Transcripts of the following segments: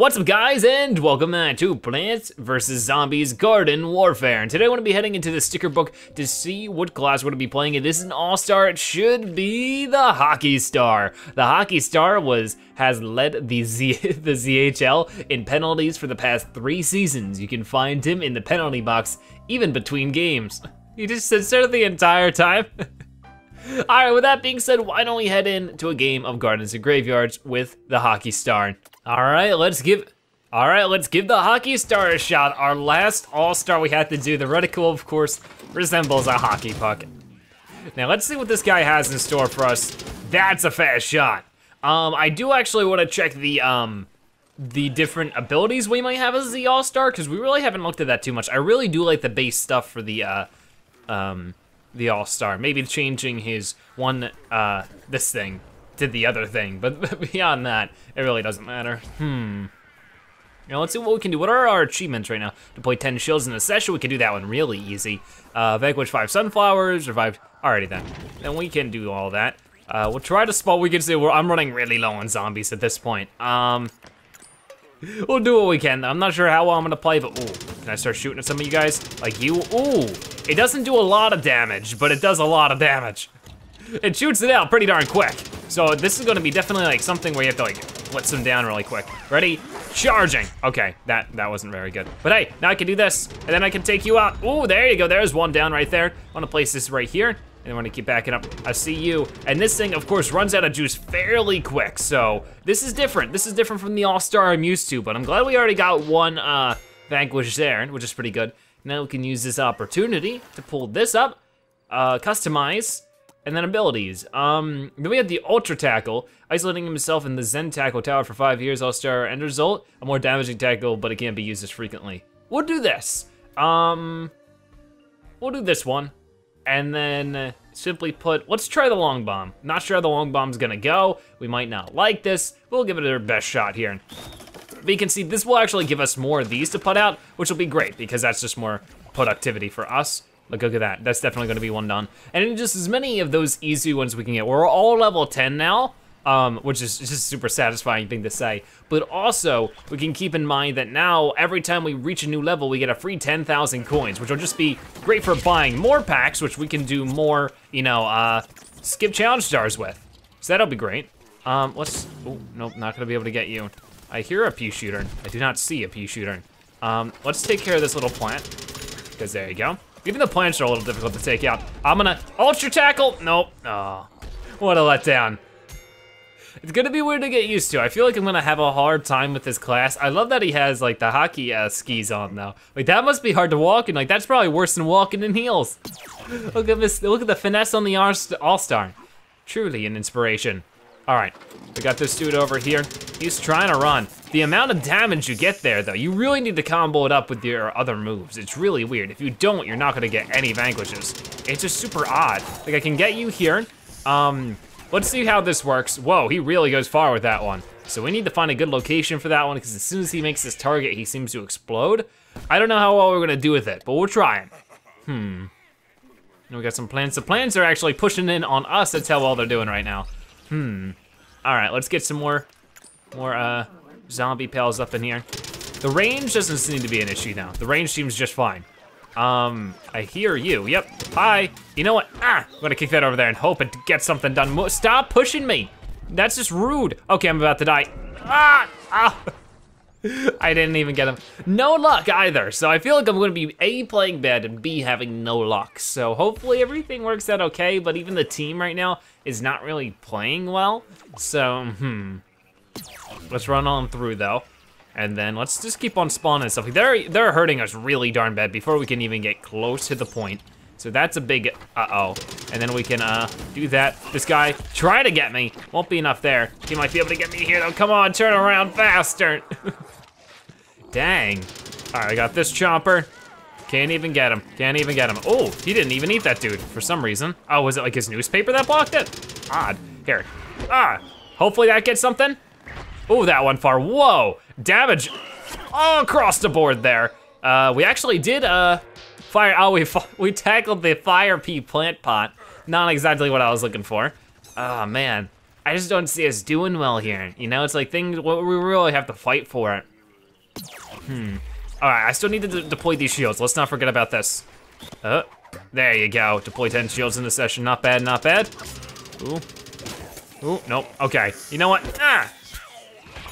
What's up, guys, and welcome back to Plants vs. Zombies Garden Warfare. And today I want to be heading into the sticker book to see what class we're going to be playing. And this is an all-star. It should be the Hockey Star. The Hockey Star has led the ZHL in penalties for the past 3 seasons. You can find him in the penalty box even between games. He just sits there the entire time. All right, with that being said, why don't we head into a game of Gardens and Graveyards with the Hockey Star. All right, let's give the Hockey Star a shot. Our last all-star we had to do. The reticle, of course, resembles a hockey puck. Now, let's see what this guy has in store for us. That's a fast shot. I do actually want to check the different abilities we might have as the all-star, because we really haven't looked at that too much. I really do like the base stuff for the all-star, maybe changing his one, this thing to the other thing, but beyond that, it really doesn't matter. Now let's see what we can do. What are our achievements right now? To play 10 shields in a session, we can do that one really easy. Vanquish 5 sunflowers, revive, alrighty then. Then we can do all that. We'll try to spot, we can see, well, I'm running really low on zombies at this point. We'll do what we can. I'm not sure how well I'm gonna play, but ooh, can I start shooting at some of you guys? Like you, ooh. It doesn't do a lot of damage, but it does a lot of damage. It shoots it out pretty darn quick. So this is gonna be definitely like something where you have to like blitz them down really quick. Ready? Charging. Okay, that wasn't very good. But hey, now I can do this, and then I can take you out. Ooh, there you go, there's one down right there. I'm gonna place this right here, and I'm gonna keep backing up. I see you. And this thing, of course, runs out of juice fairly quick, so this is different. This is different from the all-star I'm used to, but I'm glad we already got one vanquish there, which is pretty good. Now we can use this opportunity to pull this up, customize, and then abilities. Then we have the Ultra Tackle, isolating himself in the Zen Tackle Tower for 5 years, all-star end result. A more damaging tackle, but it can't be used as frequently. We'll do this. We'll do this one. And then simply put, let's try the long bomb. Not sure how the long bomb's gonna go. We might not like this. We'll give it our best shot here. But you can see this will actually give us more of these to put out, which will be great because that's just more productivity for us. Look at that, that's definitely gonna be one done. And just as many of those easy ones we can get. We're all level 10 now, which is just a super satisfying thing to say. But also, we can keep in mind that now, every time we reach a new level, we get a free 10,000 coins, which will just be great for buying more packs, which we can do more, you know, skip challenge stars with. So that'll be great. Let's, oh, nope, not gonna be able to get you. I hear a pea shooter. I do not see a pea shooter. Let's take care of this little plant, because there you go. Even the plants are a little difficult to take out. I'm gonna Ultra Tackle, nope. Oh, what a letdown. It's gonna be weird to get used to. I feel like I'm gonna have a hard time with this class. I love that he has like the hockey skis on though. Like that must be hard to walk in. Like that's probably worse than walking in heels. Look at this, look at the finesse on the all-star. Truly an inspiration. All right, we got this dude over here. He's trying to run. The amount of damage you get there though, you really need to combo it up with your other moves. It's really weird. If you don't, you're not gonna get any vanquishes. It's just super odd. Like I can get you here. Let's see how this works. Whoa, he really goes far with that one. So we need to find a good location for that one because as soon as he makes his target, he seems to explode. I don't know how well we're gonna do with it, but we'll try it. And we got some plants. The plants are actually pushing in on us. That's how well they're doing right now. All right, let's get some more zombie pals up in here. The range doesn't seem to be an issue now. The range seems just fine. I hear you, yep, hi. You know what, I'm gonna kick that over there and hope it gets something done. Stop pushing me, that's just rude. Okay, I'm about to die. I didn't even get him. No luck either, so I feel like I'm gonna be A, playing bad, and B, having no luck. So hopefully everything works out okay, but even the team right now is not really playing well. So, let's run on through though. And then let's just keep on spawning and stuff. They're hurting us really darn bad before we can even get close to the point. So that's a big uh-oh. And then we can do that. This guy, try to get me. Won't be enough there. He might be able to get me here though. Come on, turn around faster. Dang. All right, I got this chopper. Can't even get him, can't even get him. Oh, he didn't even eat that dude for some reason. Oh, was it like his newspaper that blocked it? Odd, here. Hopefully that gets something. Oh, that one far, whoa. Damage all across the board there. We actually did fire, oh, we tackled the fire pea plant pot. Not exactly what I was looking for. Oh man, I just don't see us doing well here. You know, it's like things, we really have to fight for it. Alright, I still need to deploy these shields. Let's not forget about this. There you go. Deploy 10 shields in the session. Not bad, not bad. Ooh. Ooh, nope. Okay. You know what? Ah!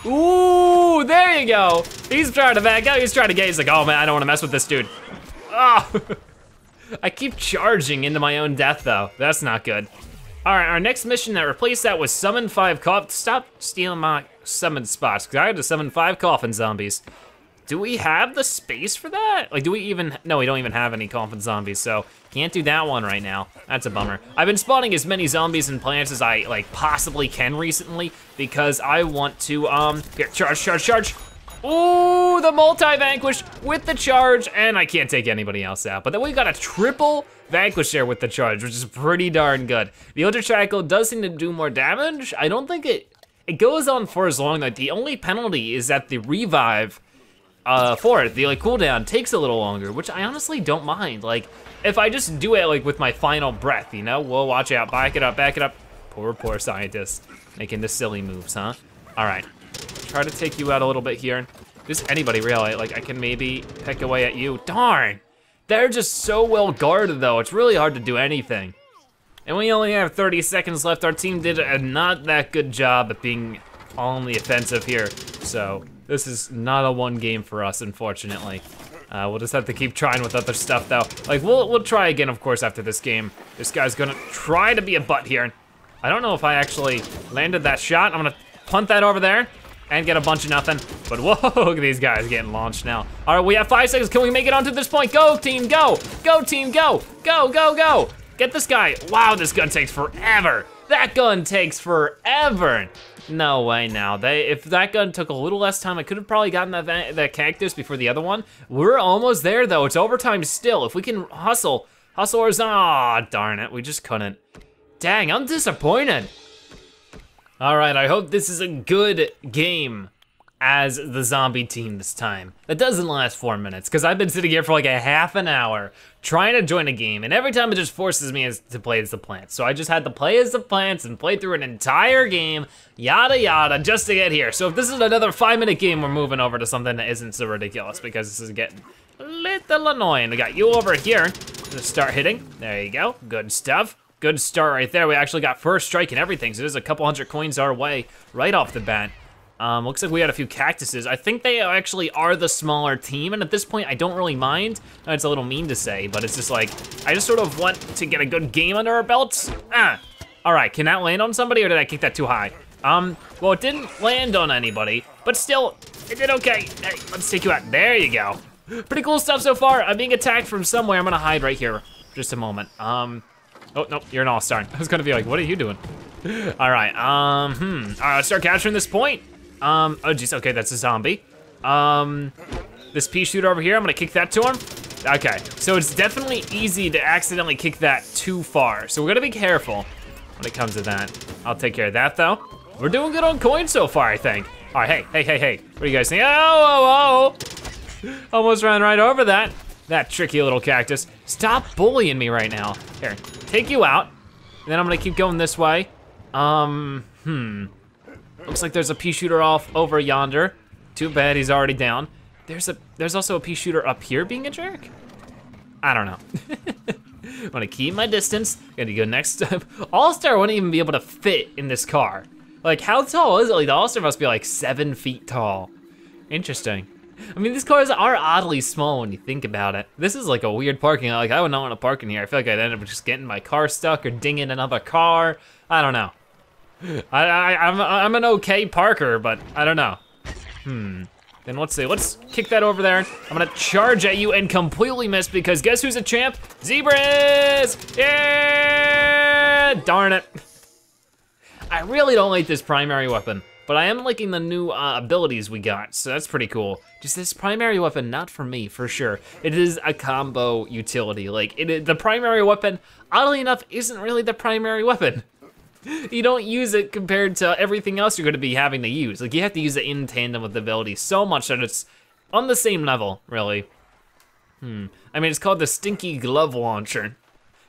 Ooh, there you go. He's trying to back out. He's trying to get. He's like, oh man, I don't want to mess with this dude. Oh. I keep charging into my own death though. That's not good. All right, our next mission that replaced that was summon 5 coffins. Stop stealing my summon spots, because I had to summon 5 coffin zombies. Do we have the space for that? Like, do we even, no, we don't even have any coffin zombies, so can't do that one right now. That's a bummer. I've been spawning as many zombies and plants as I like possibly can recently, because I want to, here, charge, charge, charge. Ooh, the multi-vanquish with the charge, and I can't take anybody else out. But then we got a triple vanquish there with the charge, which is pretty darn good. The Ultra Tackle does seem to do more damage. I don't think it goes on for as long. Like, the only penalty is that the revive for it, the like cooldown takes a little longer, which I honestly don't mind. Like, if I just do it like with my final breath, you know? Whoa, watch out, back it up, back it up. Poor, poor scientist, making the silly moves, huh? All right. Try to take you out a little bit here. Does anybody really, like I can maybe pick away at you? Darn, they're just so well guarded though, it's really hard to do anything. And we only have 30 seconds left. Our team did a not that good job at being on the offensive here. So this is not a one game for us, unfortunately. We'll just have to keep trying with other stuff though. Like we'll try again, of course, after this game. This guy's gonna try to be a butt here. I don't know if I actually landed that shot. I'm gonna punt that over there and get a bunch of nothing. But whoa, look at these guys getting launched now. All right, we have 5 seconds. Can we make it onto this point? Go team, go. Go team, go. Go, go, go. Get this guy. Wow, this gun takes forever. That gun takes forever. No way now. If that gun took a little less time, I could have probably gotten that cactus before the other one. We're almost there though. It's overtime still. If we can hustle or ah, darn it, we just couldn't. Dang, I'm disappointed. All right, I hope this is a good game as the zombie team this time. That doesn't last 4 minutes, because I've been sitting here for like a half an hour trying to join a game, and every time it just forces me to play as the plants. So I just had to play as the plants and play through an entire game, yada yada, just to get here. So if this is another 5-minute game, we're moving over to something that isn't so ridiculous, because this is getting a little annoying. We got you over here to start hitting. There you go, good stuff. Good start right there. We actually got first strike and everything, so there's a couple hundred coins our way right off the bat. Looks like we had a few cactuses. I think they actually are the smaller team, and at this point, I don't really mind. It's a little mean to say, but it's just like, I just sort of want to get a good game under our belts. All right, can that land on somebody, or did I kick that too high? Well, it didn't land on anybody, but still, it did okay. Hey, let's take you out. There you go. Pretty cool stuff so far. I'm being attacked from somewhere. I'm gonna hide right here, just a moment. Oh, nope, you're an all-star. I was gonna be like, what are you doing? All right, all right, let's start capturing this point. Oh geez, okay, that's a zombie. This pea shooter over here, I'm gonna kick that to him. Okay, so it's definitely easy to accidentally kick that too far, so we're gonna be careful when it comes to that. I'll take care of that though. We're doing good on coins so far, I think. All right, hey, hey, hey, hey, what do you guys think? Oh, oh, oh, almost ran right over that. That tricky little cactus. Stop bullying me right now. Here, take you out. And then I'm gonna keep going this way. Looks like there's a pea shooter off over yonder. Too bad he's already down. There's also a pea shooter up here being a jerk. I don't know. I'm gonna keep my distance. Gonna go next time. All-Star wouldn't even be able to fit in this car. Like, how tall is it? Like, the All-Star must be like 7 feet tall. Interesting. I mean, these cars are oddly small when you think about it. This is like a weird parking lot. Like, I would not want to park in here. I feel like I'd end up just getting my car stuck or dinging another car. I don't know. I'm an okay parker, but I don't know. Then let's see, let's kick that over there. I'm gonna charge at you and completely miss, because guess who's a champ? Zebras! Yeah! Darn it. I really don't like this primary weapon, but I am liking the new abilities we got, so that's pretty cool. Just this primary weapon, not for me, for sure. It is a combo utility. Like, the primary weapon, oddly enough, isn't really the primary weapon. You don't use it compared to everything else you're gonna be having to use. Like, you have to use it in tandem with the ability so much that it's on the same level, really. I mean, it's called the Stinky Glove Launcher,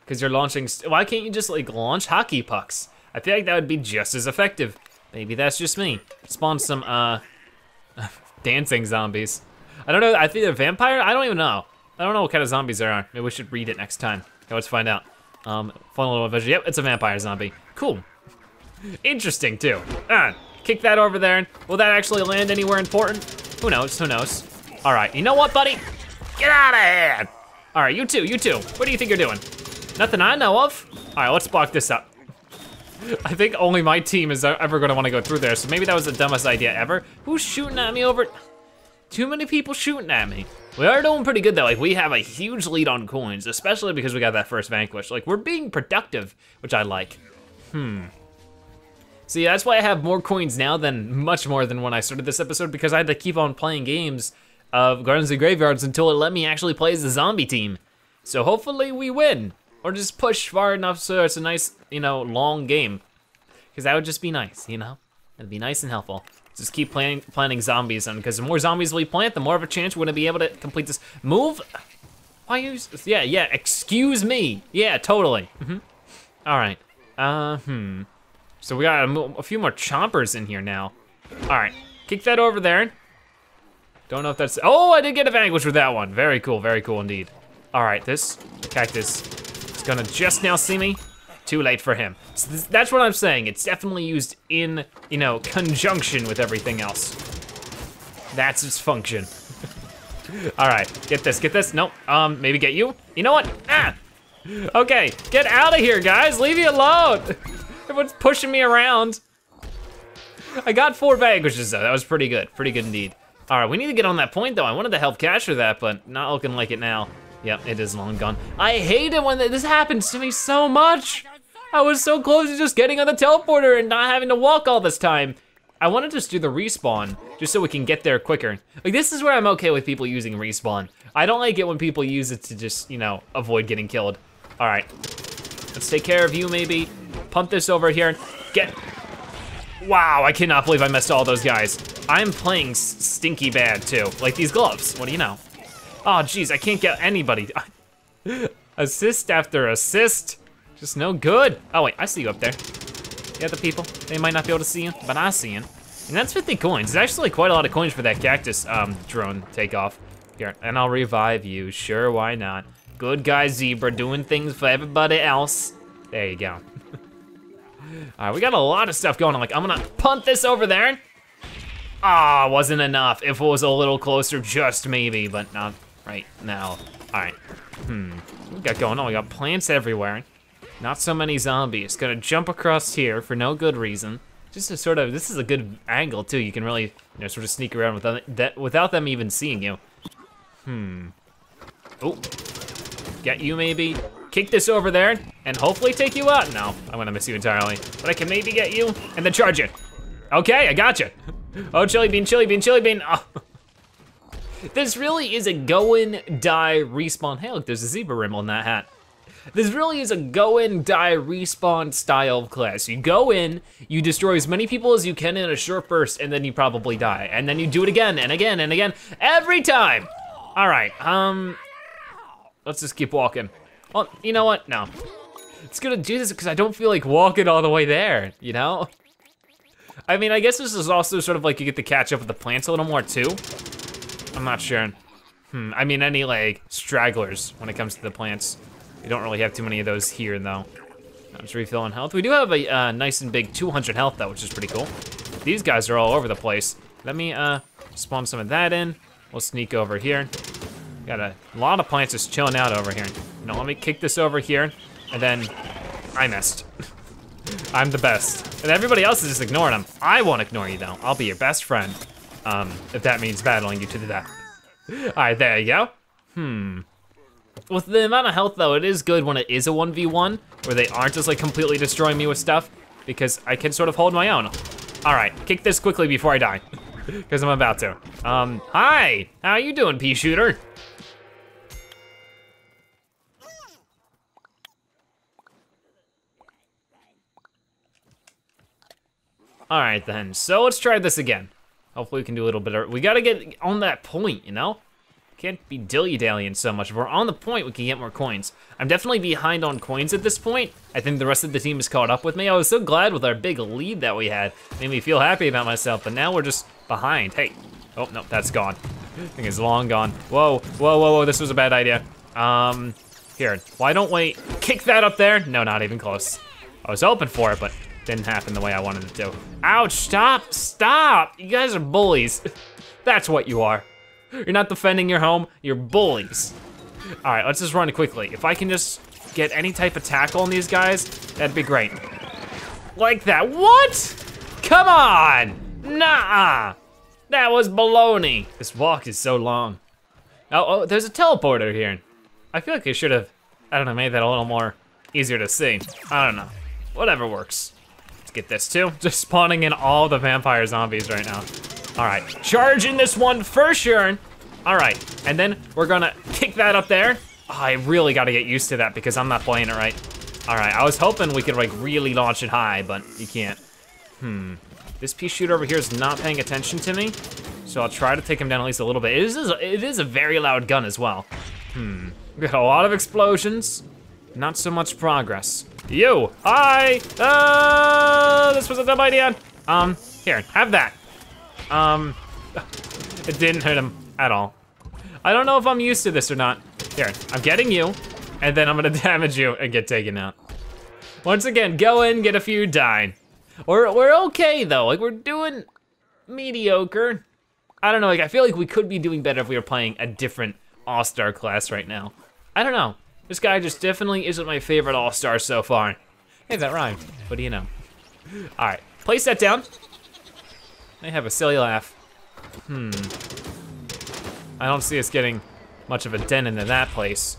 because you're launching, why can't you just, like, launch hockey pucks? I feel like that would be just as effective. Maybe that's just me. Spawn some dancing zombies. I don't know, I think they're vampire? I don't even know. I don't know what kind of zombies there are. Maybe we should read it next time. Okay, let's find out. Fun little adventure. Yep, it's a vampire zombie. Cool. Interesting too. Ah, kick that over there. Will that actually land anywhere important? Who knows, who knows? All right, you know what, buddy? Get out of here! All right, you two. What do you think you're doing? Nothing I know of. All right, let's block this up. I think only my team is ever gonna wanna go through there, so maybe that was the dumbest idea ever. Who's shooting at me over? Too many people shooting at me. We are doing pretty good though, like we have a huge lead on coins, especially because we got that first vanquish. Like we're being productive, which I like. See, that's why I have more coins now than, much more than when I started this episode, because I had to keep on playing games of Gardens and Graveyards until it let me actually play as the zombie team. So hopefully we win. Or just push far enough so it's a nice, you know, long game. Because that would just be nice, you know? It'd be nice and helpful. Just keep planting zombies, and because the more zombies we plant, the more of a chance we're gonna be able to complete this. Move? Why use, yeah, excuse me. Yeah, totally. All right, So we got a few more chompers in here now. All right, kick that over there. Don't know if that's, oh, I did get a vanquish with that one. Very cool indeed. All right, this cactus. It's gonna just now see me. Too late for him. So that's what I'm saying. It's definitely used in, you know, conjunction with everything else. That's its function. All right, get this. Nope, maybe get you. You know what? Ah! Okay, get out of here, guys. Leave me alone. Everyone's pushing me around. I got 4 vanquishes though. That was pretty good indeed. All right, we need to get on that point though. I wanted to help capture that, but not looking like it now. Yep, it is long gone. I hate it when this happens to me so much. I was so close to just getting on the teleporter and not having to walk all this time. I wanna just do the respawn, just so we can get there quicker. Like, this is where I'm okay with people using respawn. I don't like it when people use it to just, you know, avoid getting killed. All right, let's take care of you maybe. Pump this over here, get. Wow, I cannot believe I missed all those guys. I'm playing stinky bad too. Like these gloves, what do you know? Oh geez, I can't get anybody. Assist after assist, just no good. Oh wait, I see you up there. The other people, they might not be able to see you, but I see you. And that's 50 coins. It's actually quite a lot of coins for that cactus drone takeoff. Here, and I'll revive you, sure, why not? Good guy zebra doing things for everybody else. There you go. All right, we got a lot of stuff going on. Like, I'm gonna punt this over there. Ah, wasn't enough. If it was a little closer, just maybe, but not. Right now, all right. What we got going on? We got plants everywhere. Not so many zombies. Gonna jump across here for no good reason. Just to sort of, this is a good angle too. You can really, you know, sort of sneak around without them even seeing you. Oh, get you maybe. Kick this over there and hopefully take you out. No, I'm gonna miss you entirely. But I can maybe get you and then charge you. Okay, I gotcha. Oh, chili bean. Oh. This really is a go in, die, respawn. Hey look, there's a zebra rim on that hat. This really is a go in, die, respawn style of class. You go in, you destroy as many people as you can in a short burst, and then you probably die. And then you do it again, and again, and again, every time. All right, let's just keep walking. Well, you know what, no. It's gonna do this because I don't feel like walking all the way there, you know? I mean, I guess this is also sort of like you get to catch up with the plants a little more too. I'm not sure. I mean, any like stragglers when it comes to the plants. We don't really have too many of those here though. I'm just refilling health. We do have a nice and big 200 health though, which is pretty cool. These guys are all over the place. Let me spawn some of that in. We'll sneak over here. Got a lot of plants just chilling out over here. You know, let me kick this over here, and then I missed. I'm the best. And everybody else is just ignoring them. I won't ignore you though. I'll be your best friend. If that means battling you to the death. All right, there you go. With the amount of health though, it is good when it is a 1v1, where they aren't just like completely destroying me with stuff, because I can sort of hold my own. All right, kick this quickly before I die, because I'm about to. Hi, how you doing, pea shooter? All right then, so let's try this again. Hopefully we can do a little better. We gotta get on that point, you know? Can't be dilly-dallying so much. If we're on the point, we can get more coins. I'm definitely behind on coins at this point. I think the rest of the team is caught up with me. I was so glad with our big lead that we had. Made me feel happy about myself, but now we're just behind. Hey, oh no, that's gone. Thing is long gone. Whoa, whoa, whoa, whoa, this was a bad idea. Here, why don't we kick that up there? No, not even close. I was hoping for it, but didn't happen the way I wanted it to. Ouch, stop, stop. You guys are bullies. That's what you are. You're not defending your home, you're bullies. All right, let's just run it quickly. If I can just get any type of tackle on these guys, that'd be great. Like that, what? Come on, nah-uh. That was baloney. This walk is so long. Oh, there's a teleporter here. I feel like they should have, I don't know, made that a little more easier to see. I don't know, whatever works. Let's get this too. Just spawning in all the vampire zombies right now. All right, charging this one for sure. All right, and then we're gonna kick that up there. Oh, I really gotta get used to that because I'm not playing it right. All right, I was hoping we could like really launch it high, but you can't. This pea shooter over here is not paying attention to me, so I'll try to take him down at least a little bit. It is a very loud gun as well. We got a lot of explosions, not so much progress. You, hi, this was a dumb idea. Here, have that. It didn't hurt him at all. I don't know if I'm used to this or not. Here, I'm getting you, and then I'm gonna damage you and get taken out. Once again, go in, get a few, die. We're okay though, like we're doing mediocre. I don't know, like I feel like we could be doing better if we were playing a different all-star class right now. I don't know, this guy just definitely isn't my favorite all-star so far. Hey, that rhymed, what do you know? All right, place that down. They have a silly laugh. I don't see us getting much of a dent into that place.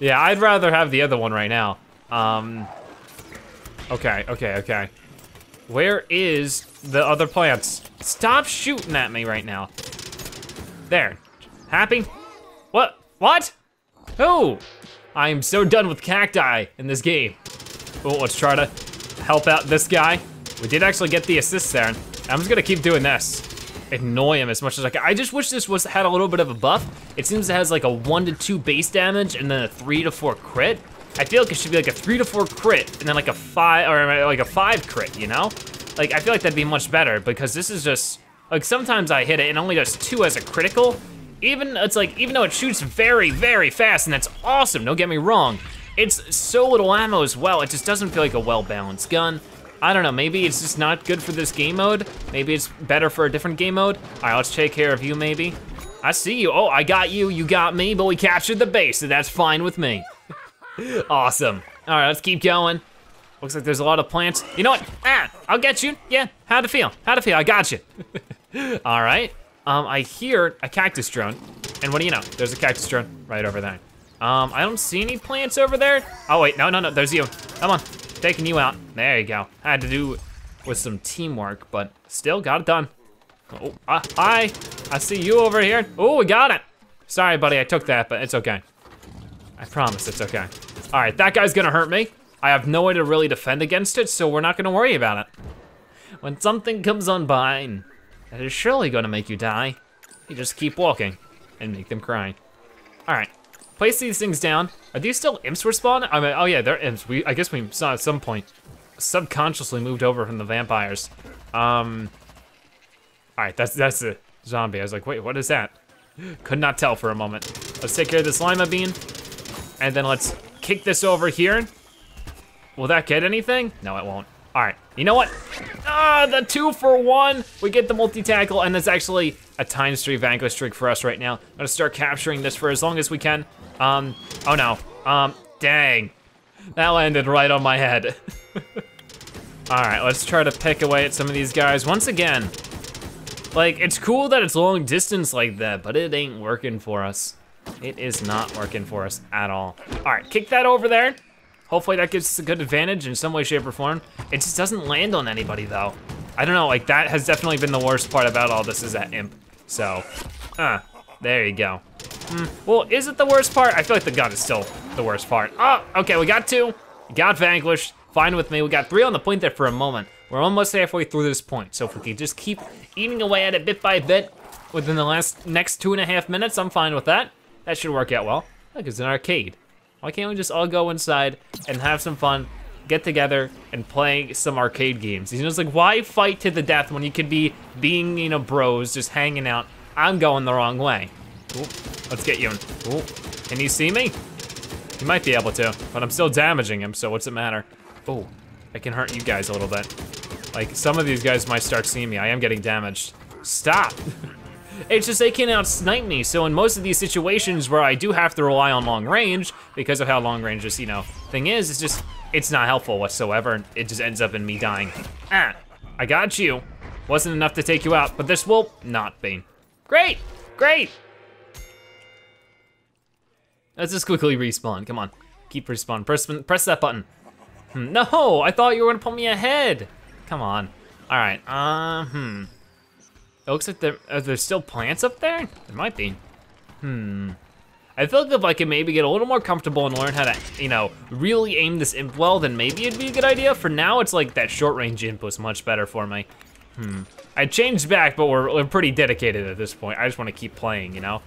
Yeah, I'd rather have the other one right now. Okay, okay, okay. Where is the other plants? Stop shooting at me right now. There, happy? What, what? Who? I am so done with cacti in this game. Oh, let's try to help out this guy. We did actually get the assist there. I'm just gonna keep doing this. Annoy him as much as I can. I just wish this had a little bit of a buff. It seems it has like a 1 to 2 base damage and then a 3 to 4 crit. I feel like it should be like a 3 to 4 crit and then like a 5, or like a 5 crit, you know? Like I feel like that'd be much better because this is just, like sometimes I hit it and only does 2 as a critical. Even though it shoots very, very fast and that's awesome, don't get me wrong. It's so little ammo as well, it just doesn't feel like a well-balanced gun. I don't know, maybe it's just not good for this game mode. Maybe it's better for a different game mode. All right, let's take care of you maybe. I see you, oh, I got you, you got me, but we captured the base, so that's fine with me. Awesome. All right, let's keep going. Looks like there's a lot of plants. You know what? Ah, I'll get you. Yeah, how'd it feel? How'd it feel? I got you. All right. I hear a cactus drone, and what do you know? There's a cactus drone right over there. I don't see any plants over there. Oh wait, no, no, no. There's you. Come on, taking you out. There you go. Had to do with some teamwork, but still got it done. Oh, hi. I see you over here. Oh, we got it. Sorry, buddy. I took that, but it's okay. I promise it's okay. All right, that guy's gonna hurt me. I have no way to really defend against it, so we're not gonna worry about it. When something comes on by, that is surely gonna make you die. You just keep walking and make them cry. All right, place these things down. Are these still imps we're spawning? I mean, oh yeah, they're imps. I guess we saw at some point subconsciously moved over from the vampires. All right, that's a zombie. I was like, wait, what is that? Could not tell for a moment. Let's take care of this lima bean. And then let's kick this over here. Will that get anything? No, it won't. All right, you know what? Ah, the 2 for 1. We get the multi-tackle, and it's actually a times 3 vanquish streak for us right now. I'm gonna start capturing this for as long as we can. Oh no, dang. That landed right on my head. All right, let's try to pick away at some of these guys. Once again, like it's cool that it's long distance like that, but it ain't working for us. It is not working for us at all. All right, kick that over there. Hopefully that gives us a good advantage in some way, shape, or form. It just doesn't land on anybody though. I don't know, like that has definitely been the worst part about all this is that imp. So, there you go. Well, is it the worst part? I feel like the gun is still the worst part. Oh, okay, we got 2. Got vanquished, fine with me. We got 3 on the point there for a moment. We're almost halfway through this point. So if we can just keep eating away at it bit by bit within the next 2.5 minutes, I'm fine with that. That should work out well. Look, it's an arcade. Why can't we just all go inside and have some fun, get together and play some arcade games? You know, it's like, why fight to the death when you could be being, you know, bros, just hanging out. I'm going the wrong way. Ooh, let's get you in. Ooh, can you see me? You might be able to, but I'm still damaging him, so what's it matter? Oh, I can hurt you guys a little bit. Like, some of these guys might start seeing me. I am getting damaged. Stop! It's just they can't outsnipe me, so in most of these situations where I do have to rely on long range, because of how long range this, you know, thing is, it's just, it's not helpful whatsoever, and it just ends up in me dying. Ah, I got you. Wasn't enough to take you out, but this will not be. Great, great! Let's just quickly respawn, come on. Keep respawn, press that button. No, I thought you were gonna pull me ahead. Come on, all right, It looks like are there still plants up there? There might be. I feel like if I can maybe get a little more comfortable and learn how to, you know, really aim this imp well, then maybe it'd be a good idea. For now, it's like that short range imp was much better for me. I changed back, but we're pretty dedicated at this point. I just wanna keep playing, you know?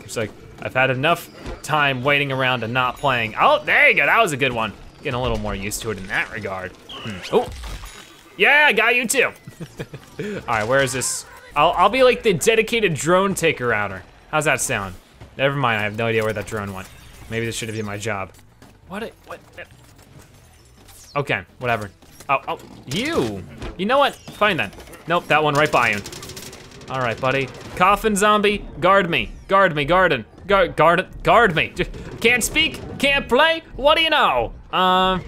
It's like, I've had enough time waiting around and not playing. Oh, there you go, that was a good one. Getting a little more used to it in that regard. Oh, yeah, I got you too. All right, where is this? I'll be like the dedicated drone taker outer. How's that sound? Never mind, I have no idea where that drone went. Maybe this should have been my job. What? Okay, whatever. Oh, you. You know what, fine then. Nope, that one right by you. All right, buddy. Coffin zombie, guard me. Guard me, guard me. Can't speak, can't play, what do you know? Oh,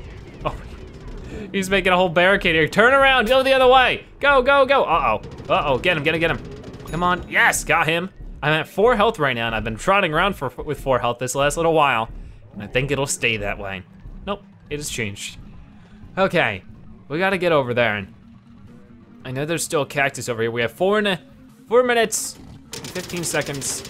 he's making a whole barricade here. Turn around, go the other way. Go, go, go, uh-oh. Uh-oh, get him. Come on, yes, got him. I'm at 4 health right now and I've been trotting around with 4 health this last little while. And I think it'll stay that way. Nope, it has changed. Okay, we gotta get over there. And I know there's still cactus over here. We have 4 minutes, 15 seconds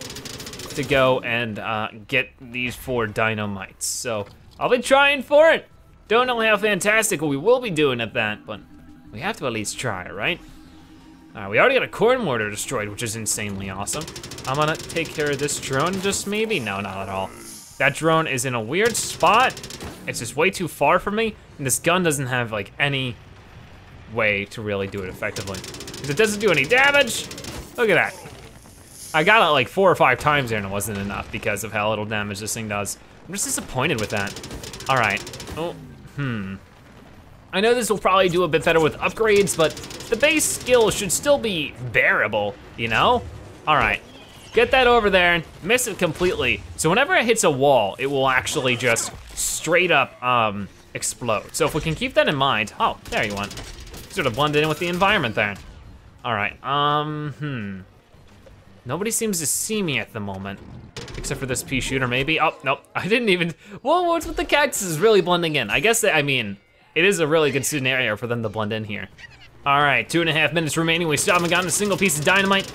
to go and get these 4 dynamites. So I'll be trying for it. Don't know how fantastic we will be doing at that, but we have to at least try, right? All right, we already got a corn mortar destroyed, which is insanely awesome. I'm gonna take care of this drone, just maybe? No, not at all. That drone is in a weird spot. It's just way too far from me, and this gun doesn't have like any way to really do it effectively. Because it doesn't do any damage. Look at that. I got it like 4 or 5 times there and it wasn't enough because of how little damage this thing does. I'm just disappointed with that. All right, I know this will probably do a bit better with upgrades, but the base skill should still be bearable, you know? All right, get that over there and miss it completely. So whenever it hits a wall, it will actually just straight up explode. So if we can keep that in mind, oh, there you went. Sort of blended in with the environment there. All right, Nobody seems to see me at the moment, except for this pea shooter maybe. Oh, nope, I didn't even, whoa, what's with the cactuses really blending in? I guess, I mean, it is a really good scenario for them to blend in here. All right, 2.5 minutes remaining. We still haven't gotten a single piece of dynamite.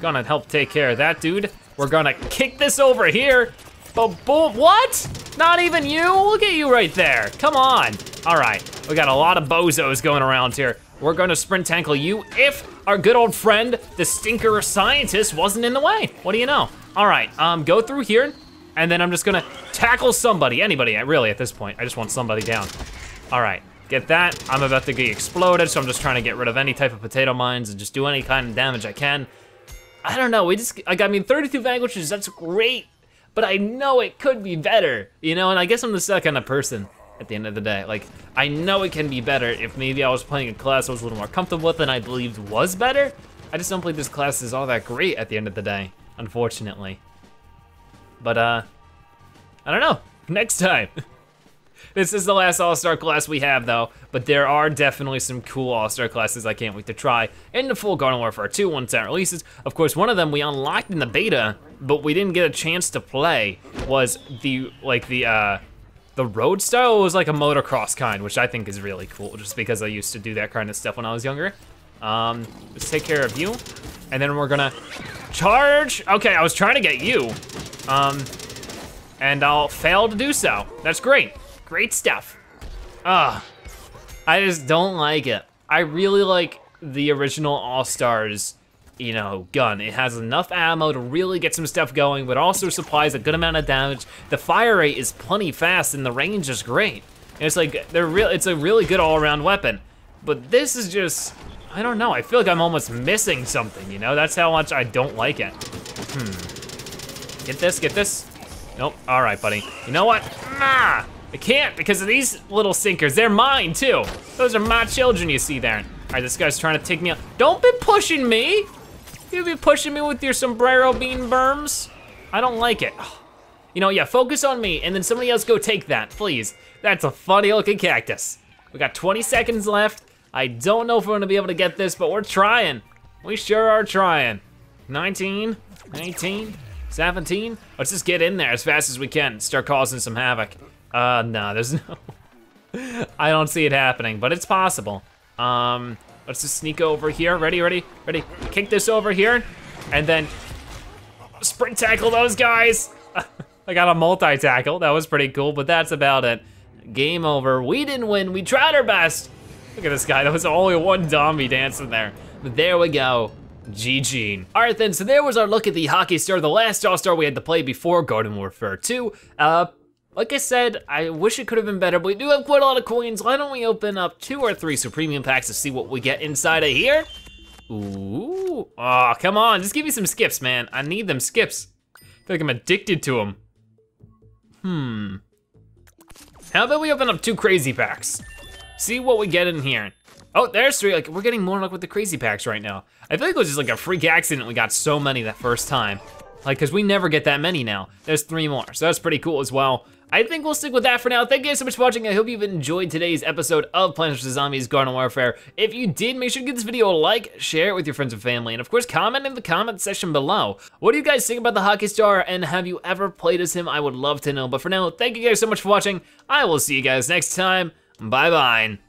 Gonna help take care of that dude. We're gonna kick this over here. Boom, what? Not even you? Look at you right there, come on. All right, we got a lot of bozos going around here. We're gonna sprint tackle you if our good old friend, the stinker scientist, wasn't in the way. What do you know? All right, go through here, and then I'm just gonna tackle somebody, anybody, really, at this point. I just want somebody down. All right, get that. I'm about to get exploded, so I'm just trying to get rid of any type of potato mines and just do any kind of damage I can. I don't know, we just, like, I mean, 32 vanquishes, that's great, but I know it could be better, you know, and I guess I'm just that kind of person. At the end of the day, like, I know it can be better if maybe I was playing a class I was a little more comfortable with and I believed was better. I just don't believe this class is all that great at the end of the day, unfortunately. But I don't know, next time. This is the last All-Star class we have though, but there are definitely some cool All-Star classes I can't wait to try in the full Garden Warfare 2 once that releases. Of course, one of them we unlocked in the beta, but we didn't get a chance to play was the, like the road style was like a motocross kind, which I think is really cool just because I used to do that kind of stuff when I was younger. Let's take care of you. And then we're gonna charge. Okay, I was trying to get you. And I'll fail to do so. That's great, great stuff. I just don't like it. I really like the original All-Stars, you know, gun. It has enough ammo to really get some stuff going, but also supplies a good amount of damage. The fire rate is plenty fast and the range is great. And it's like, it's a really good all-around weapon. But this is just, I don't know. I feel like I'm almost missing something, you know? That's how much I don't like it. Get this, get this. Nope, all right, buddy. You know what? Nah, I can't because of these little sinkers. They're mine too. Those are my children you see there. All right, this guy's trying to take me out. Don't be pushing me. You be pushing me with your sombrero bean berms. I don't like it. You know, yeah, focus on me and then somebody else go take that, please. That's a funny looking cactus. We got 20 seconds left. I don't know if we're gonna be able to get this, but we're trying. We sure are trying. 19, 18, 17. Let's just get in there as fast as we can. Start causing some havoc. No, there's no, I don't see it happening, but it's possible. Let's just sneak over here. Ready, ready, ready. Kick this over here and then sprint tackle those guys. I got a multi-tackle. That was pretty cool, but that's about it. Game over, we didn't win. We tried our best. Look at this guy, that was only one zombie dancing there. But there we go, GG. All right then, so there was our look at the Hockey Star, the last All-Star we had to play before Garden Warfare 2. Like I said, I wish it could have been better, but we do have quite a lot of coins. Why don't we open up 2 or 3 Supremium packs to see what we get inside of here? Ooh, oh, come on, just give me some skips, man. I need them skips. I feel like I'm addicted to them. How about we open up 2 crazy packs? See what we get in here. Oh, there's 3, like we're getting more luck with the crazy packs right now. I feel like it was just like a freak accident we got so many that first time. Like, cause we never get that many now. There's 3 more, so that's pretty cool as well. I think we'll stick with that for now. Thank you guys so much for watching. I hope you've enjoyed today's episode of Plants vs. Zombies Garden Warfare. If you did, make sure to give this video a like, share it with your friends and family, and of course, comment in the comment section below. What do you guys think about the Hockey Star, and have you ever played as him? I would love to know, but for now, thank you guys so much for watching. I will see you guys next time. Bye-bye.